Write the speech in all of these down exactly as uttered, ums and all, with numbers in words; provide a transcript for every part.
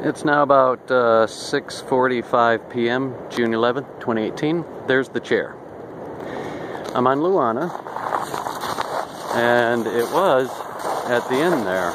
It's now about uh, six forty-five p m, June eleventh, twenty eighteen. There's the chair. I'm on Luana, and it was at the end there.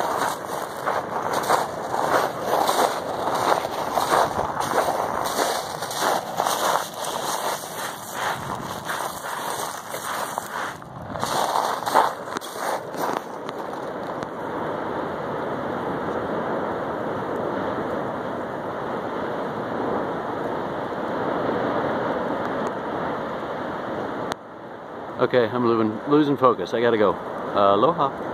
Okay, I'm losing, losing focus. I gotta go. Uh, aloha.